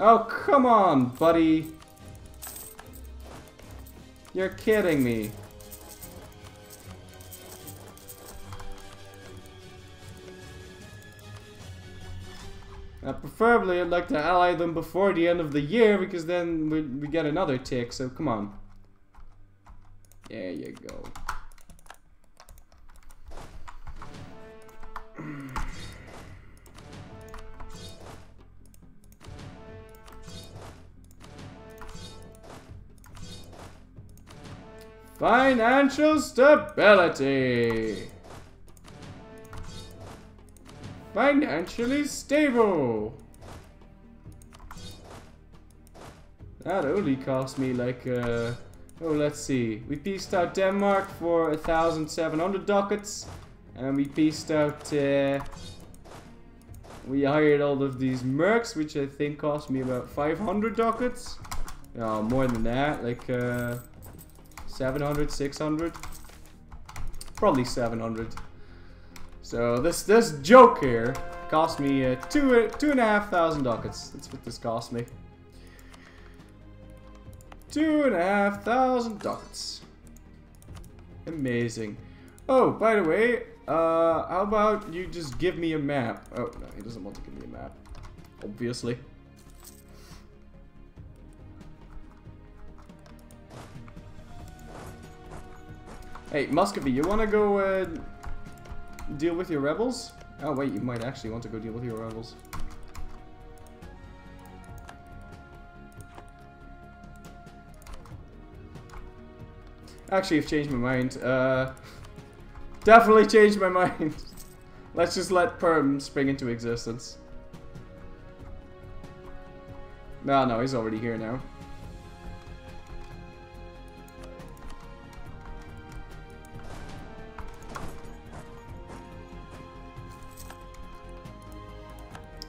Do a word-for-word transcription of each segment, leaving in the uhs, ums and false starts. Oh, come on, buddy. You're kidding me. Uh, preferably, I'd like to ally them before the end of the year, because then we, we get another tick, so come on. There you go. Financial stability. Financially stable. That only cost me like, uh, oh, let's see. We pieced out Denmark for one thousand seven hundred ducats. And we pieced out, uh, we hired all of these mercs, which I think cost me about five hundred ducats. Oh, more than that, like, uh... seven hundred, six hundred, probably seven hundred. So this this joke here cost me uh, two uh, two and a half thousand ducats. That's what this cost me. Two and a half thousand ducats. Amazing. Oh, by the way, uh, how about you just give me a map? Oh no, he doesn't want to give me a map, obviously. Hey, Muscovy, you want to go uh, deal with your rebels? Oh, wait, you might actually want to go deal with your rebels. Actually, I've changed my mind. Uh, definitely changed my mind. Let's just let Perm spring into existence. No, no, he's already here now.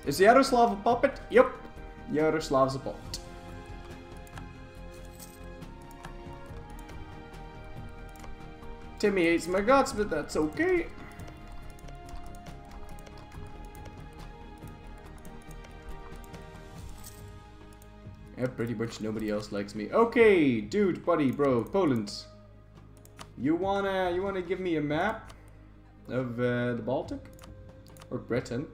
Is Yaroslav a puppet? Yep. Yaroslav's a puppet. Timmy hates my guts, but that's okay. Yeah, pretty much nobody else likes me. Okay, dude, buddy, bro, Poland. You wanna, you wanna give me a map of uh, the Baltic? Or Britain?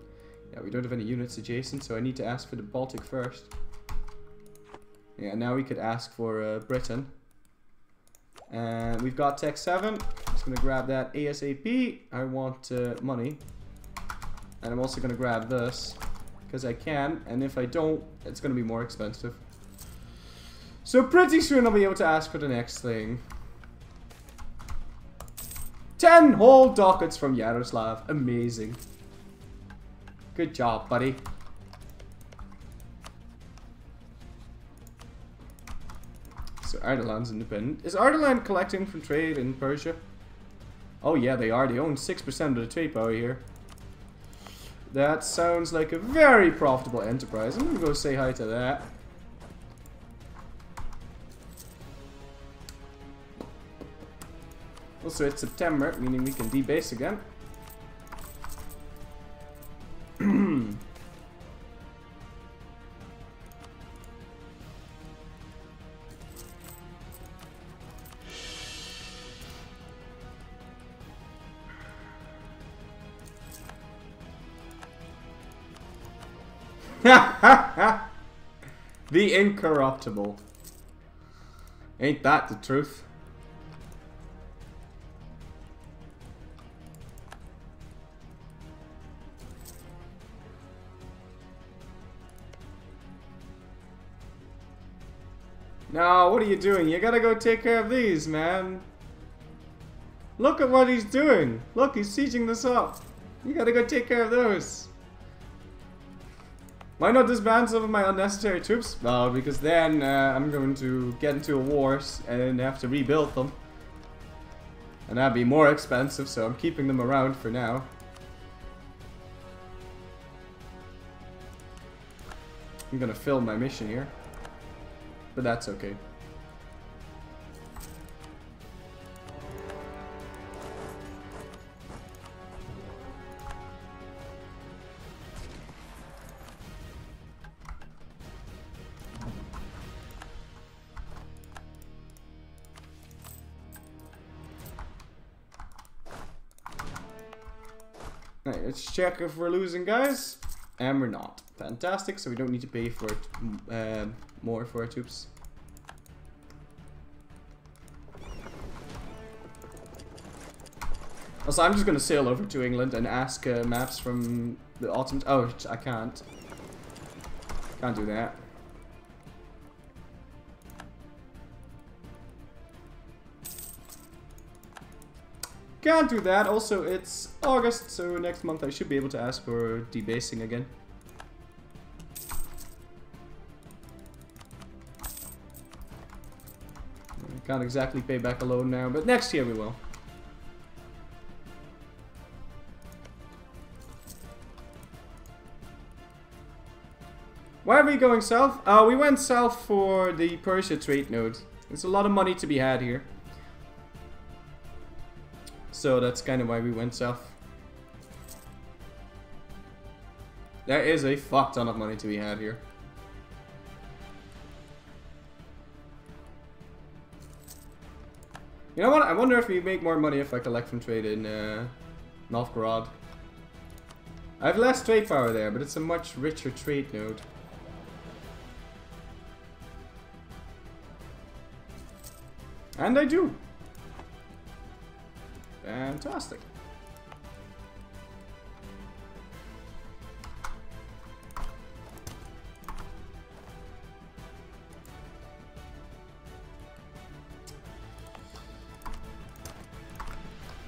Yeah, we don't have any units adjacent, so I need to ask for the Baltic first. Yeah, now we could ask for uh, Britain. And uh, we've got Tech seven. I'm just going to grab that ASAP. I want uh, money. And I'm also going to grab this, because I can. And if I don't, it's going to be more expensive. So pretty soon I'll be able to ask for the next thing. ten whole dockets from Yaroslav. Amazing. Good job, buddy. So Ardalan's independent. Is Ardalan collecting from trade in Persia? Oh yeah, they are. They own six percent of the trade power here. That sounds like a very profitable enterprise. I'm gonna go say hi to that. Also, it's September, meaning we can debase again. The incorruptible. Ain't that the truth? No, what are you doing? You gotta go take care of these, man. Look at what he's doing. Look, he's sieging this up. You gotta go take care of those. Why not disband some of my unnecessary troops? Well, because then uh, I'm going to get into a war and have to rebuild them. And that'd be more expensive, so I'm keeping them around for now. I'm gonna fill my mission here. But that's okay. Right, let's check if we're losing, guys. And we're not. Fantastic, so we don't need to pay for it um, more for our troops. Also, I'm just going to sail over to England and ask uh, maps from the Ottomans. Oh, I can't. Can't do that. Can't do that. Also, it's August, so next month I should be able to ask for debasing again. Can't exactly pay back a loan now, but next year we will. Why are we going south? Uh, we went south for the Persia trade node. There's a lot of money to be had here. So that's kind of why we went south. There is a fuck ton of money to be had here. You know what? I wonder if we make more money if I collect from trade in uh, Novgorod. I have less trade power there, but it's a much richer trade node. And I do. Fantastic.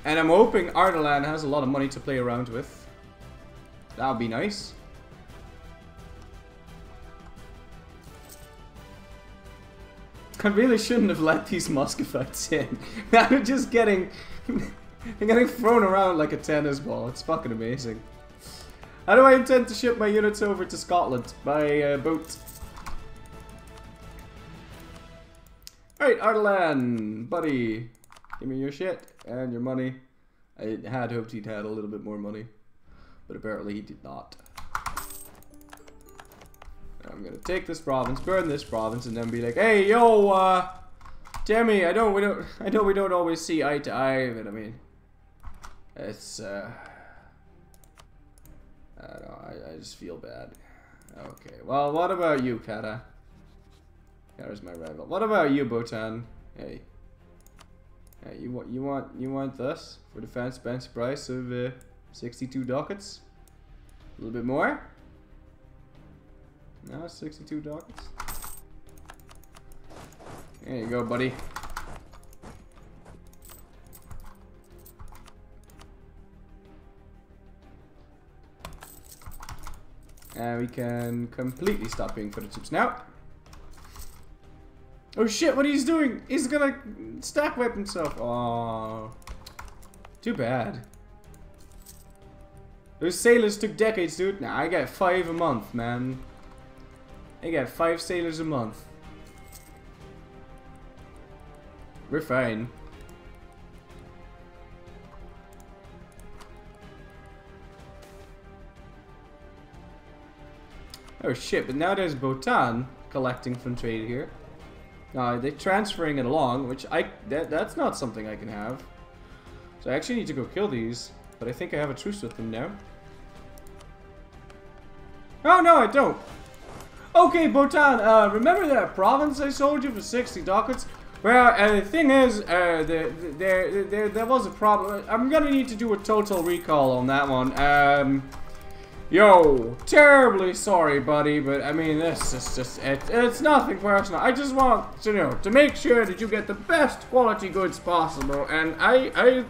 And I'm hoping Ardalan has a lot of money to play around with. That would be nice. I really shouldn't have let these Muscovites in. Now they're just getting they're getting thrown around like a tennis ball. It's fucking amazing. How do I intend to ship my units over to Scotland? By uh, boat. Alright, Ardalan, buddy. Give me your shit and your money. I had hoped he'd had a little bit more money, but apparently he did not. I'm gonna take this province, burn this province, and then be like, "Hey, yo, uh, Jimmy, I don't, we don't, I know we don't always see eye to eye, but I mean, it's, uh, I don't know, I, I just feel bad." Okay, well, what about you, Kata? Kata's my rival. What about you, Bohtan? Hey, hey, you want, you want, you want this for the fancy price of uh, sixty-two ducats? A little bit more. No, sixty-two dockets. There you go, buddy. And we can completely stop paying for the troops now. Oh shit, what he's doing? He's gonna stack whip himself. Oh, too bad. Those sailors took decades, dude. Nah, I get five a month, man. I got five sailors a month. We're fine. Oh shit, but now there's Bohtan collecting from trade here. Now they're transferring it along, which I that, that's not something I can have. So I actually need to go kill these, but I think I have a truce with them now. Oh no, I don't! Okay, Bohtan, uh, remember that province I sold you for sixty ducats? Well, uh, the thing is, uh, there, there, there, there was a problem. I'm gonna need to do a total recall on that one. Um, yo, terribly sorry, buddy, but I mean, this is just, it, it's nothing personal. I just want, you know, to make sure that you get the best quality goods possible, and I, I...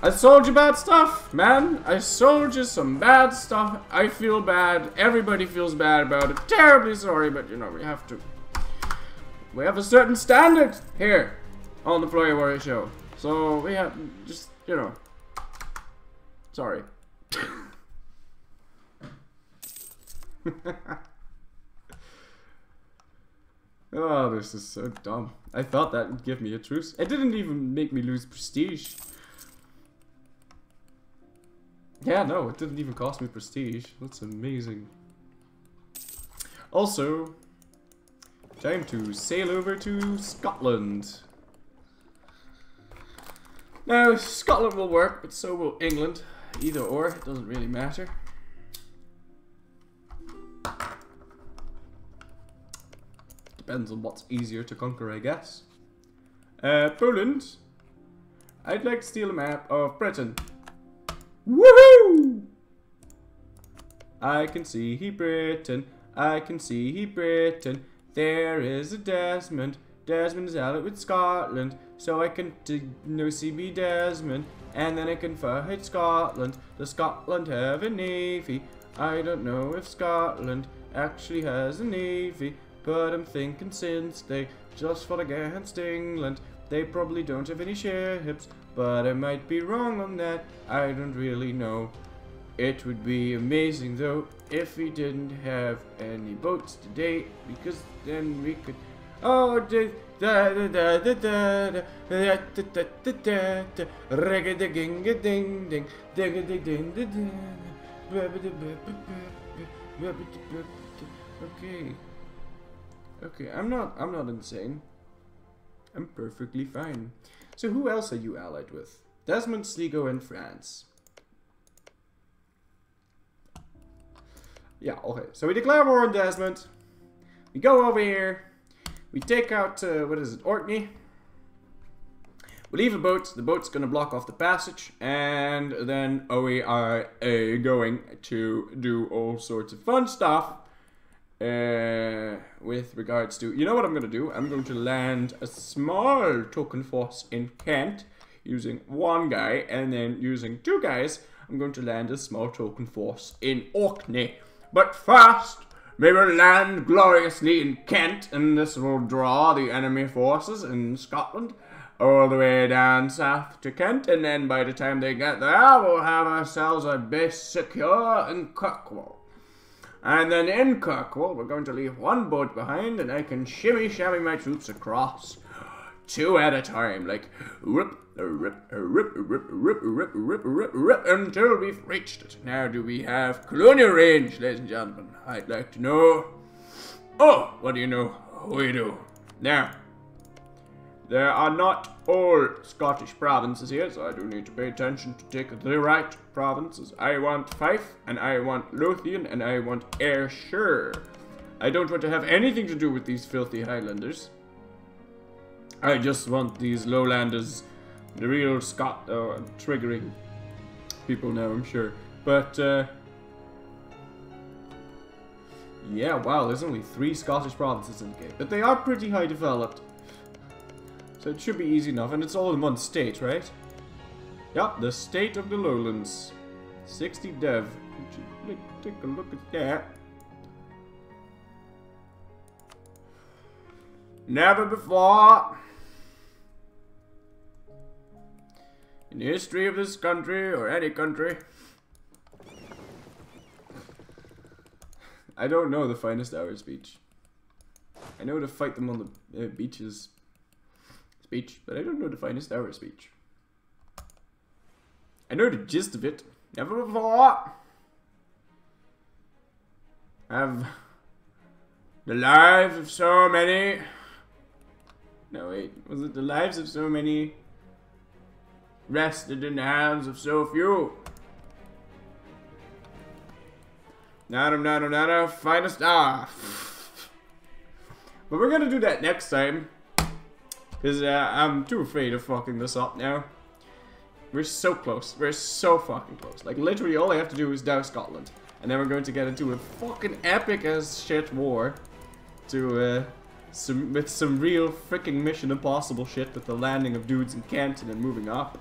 I sold you bad stuff, man. I sold you some bad stuff. I feel bad. Everybody feels bad about it. Terribly sorry, but you know, we have to. We have a certain standard here on the Flurry Warrior Show. So we have just, you know. Sorry. Oh, this is so dumb. I thought that would give me a truce. It didn't even make me lose prestige. Yeah, no, it didn't even cost me prestige. That's amazing. Also, time to sail over to Scotland. Now, Scotland will work, but so will England. Either or, it doesn't really matter. Depends on what's easier to conquer, I guess. Uh, Poland. I'd like to steal a map of Britain. Woohoo! I can see he Britain. I can see he Britain. There is a Desmond. Desmond is allied with Scotland, so I can no see me Desmond, and then I can fight Scotland. Does Scotland have a navy? I don't know if Scotland actually has a navy, but I'm thinking since they just fought against England, they probably don't have any ships, but I might be wrong on that. I don't really know. It would be amazing though if we didn't have any boats today, because then we could... Oh, da da da da da da da da da da da da regga ding ding ding ding ding ding ding ding. Okay, okay, I'm not, I'm not insane. I'm perfectly fine. So who else are you allied with? Desmond, Sligo, and France. Yeah, okay. So we declare war on Desmond. We go over here. We take out, uh, what is it, Orkney. We leave a boat. The boat's going to block off the passage. And then we are uh, going to do all sorts of fun stuff. Uh, with regards to... You know what I'm going to do? I'm going to land a small token force in Kent. Using one guy. And then using two guys, I'm going to land a small token force in Orkney. But first... we will land gloriously in Kent, and this will draw the enemy forces in Scotland all the way down south to Kent, and then by the time they get there, we'll have ourselves a base secure in Kirkwall. And then in Kirkwall, we're going to leave one boat behind, and I can shimmy-shammy my troops across, two at a time, like rip, rip, rip, rip, rip, rip, rip, rip, rip, until we've reached it. Now, do we have colonial range, ladies and gentlemen? I'd like to know. Oh, what do you know? We do. Now, there are not all Scottish provinces here, so I do need to pay attention to take the right provinces. I want Fife, and I want Lothian, and I want Ayrshire. I don't want to have anything to do with these filthy Highlanders. I just want these lowlanders. The real Scot... Oh, I'm triggering people now, I'm sure. But, uh... yeah, wow, there's only three Scottish provinces in the game. But they are pretty high developed. So it should be easy enough. And it's all in one state, right? Yep, the state of the Lowlands. sixty dev. Would you like, take a look at that? Never before... in the history of this country, or any country. I don't know the finest hour speech. I know to fight them on the uh, beaches speech, but I don't know the finest hour speech. I know the gist of it. Never before have the lives of so many... No, wait. Was it the lives of so many... rested in the hands of so few? Nada, nada, nada, finest ah. But we're gonna do that next time, cause uh, I'm too afraid of fucking this up now. We're so close. We're so fucking close. Like literally, all I have to do is down Scotland, and then we're going to get into a fucking epic as shit war, to uh. Some, with some real freaking Mission Impossible shit, with the landing of dudes in Kent and then moving up.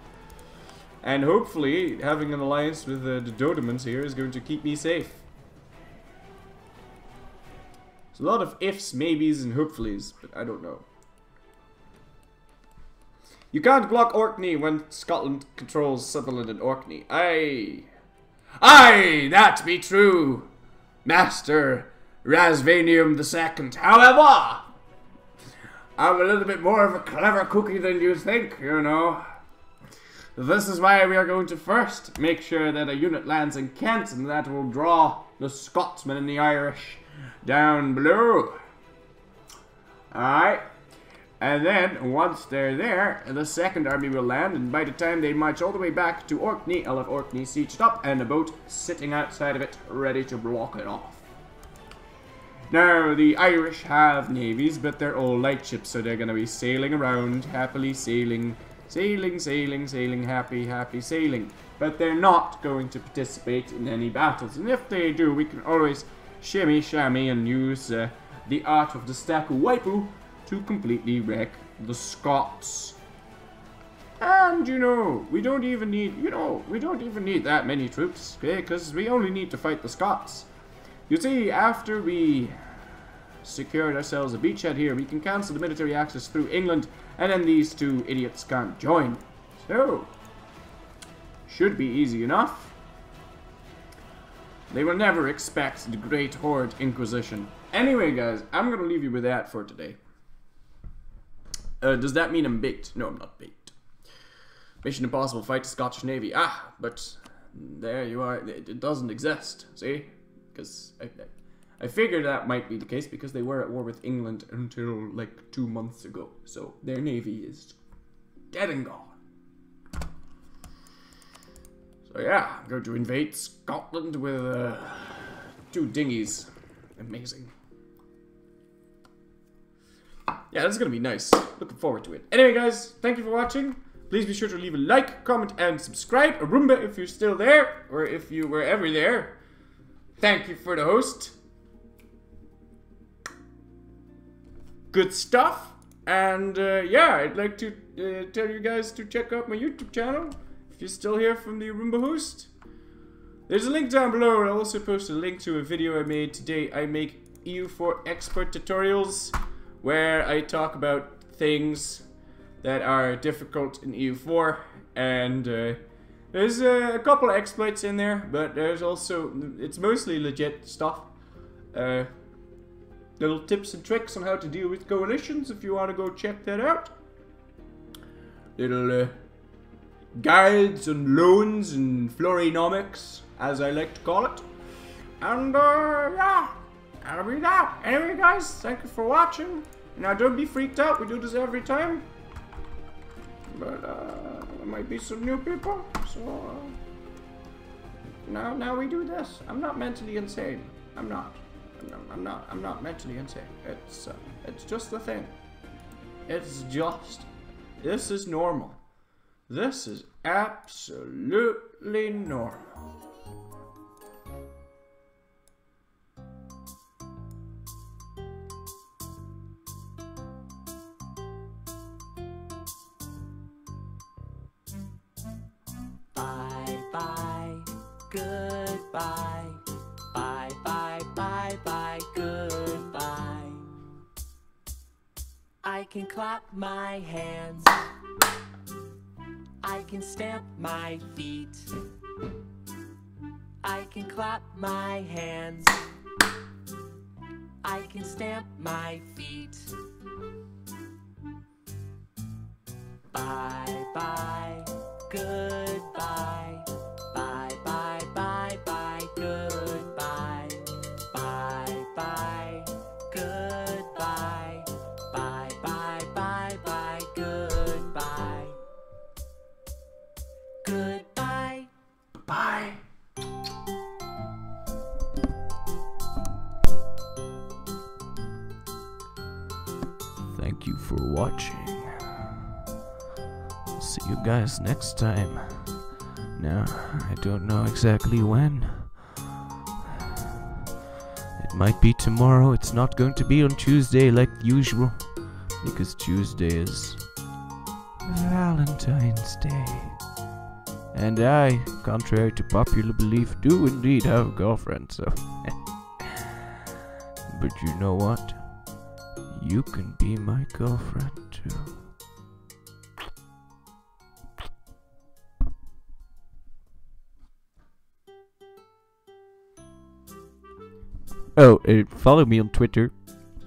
And hopefully, having an alliance with uh, the Dodemans here is going to keep me safe. There's a lot of ifs, maybes, and hopefullys, but I don't know. You can't block Orkney when Scotland controls Sutherland and Orkney. Aye! Aye! That be true! Master Rasvanium the second. However! I'm a little bit more of a clever cookie than you think, you know. This is why we are going to first make sure that a unit lands in Kent, and that will draw the Scotsmen and the Irish down below. Alright. And then, once they're there, the second army will land, and by the time they march all the way back to Orkney, I'll have Orkney sieged up, and a boat sitting outside of it, ready to block it off. Now, the Irish have navies, but they're all lightships, so they're going to be sailing around, happily sailing, sailing, sailing, sailing, happy, happy sailing. But they're not going to participate in any battles, and if they do, we can always shimmy shammy and use uh, the art of the Staku Waipu to completely wreck the Scots. And, you know, we don't even need, you know, we don't even need that many troops, okay, because we only need to fight the Scots. You see, after we secured ourselves a beachhead here, we can cancel the military access through England, and then these two idiots can't join. So, should be easy enough. They will never expect the Great Horde Inquisition. Anyway, guys, I'm going to leave you with that for today. Uh, does that mean I'm baked? No, I'm not baked. Mission Impossible, fight the Scottish Navy. Ah, but there you are. It, it doesn't exist, see? Because I, I, I figured that might be the case because they were at war with England until like two months ago. So their navy is dead and gone. So yeah, I'm going to invade Scotland with uh, two dinghies. Amazing. Yeah, that's going to be nice. Looking forward to it. Anyway, guys, thank you for watching. Please be sure to leave a like, comment, and subscribe. Arumba, if you're still there, or if you were ever there. Thank you for the host. Good stuff. And, uh, yeah, I'd like to uh, tell you guys to check out my YouTube channel. If you're still here from the Arumba host. There's a link down below. I'll also post a link to a video I made today. I make E U four expert tutorials, where I talk about things that are difficult in E U four, and uh, there's uh, a couple of exploits in there, but there's also, it's mostly legit stuff. Uh, little tips and tricks on how to deal with coalitions if you want to go check that out. Little uh, guides and loans and florinomics, as I like to call it. And uh, yeah. That'll be that. Anyway, guys, thank you for watching. Now, don't be freaked out. We do this every time. But, uh, there might be some new people. So, uh, now, now we do this. I'm not mentally insane. I'm not. I'm not. I'm not, I'm not mentally insane. It's, uh, it's just the thing. It's just. This is normal. This is absolutely normal. Bye, goodbye, bye, bye, bye, bye, goodbye. I can clap my hands, I can stamp my feet, I can clap my hands, I can stamp my feet. Bye, bye, goodbye. For watching. See you guys next time. Now, I don't know exactly when. It might be tomorrow. It's not going to be on Tuesday like usual, because Tuesday is Valentine's Day. And I, contrary to popular belief, do indeed have a girlfriend, so. But you know what? You can be my girlfriend, too. Oh, uh, follow me on Twitter,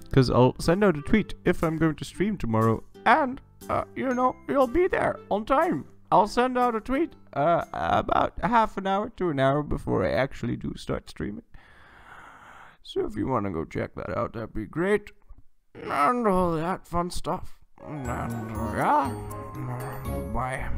because I'll send out a tweet if I'm going to stream tomorrow. And, uh, you know, you'll be there on time. I'll send out a tweet uh, about half an hour to an hour before I actually do start streaming. So if you want to go check that out, that'd be great. And all that fun stuff. Bye.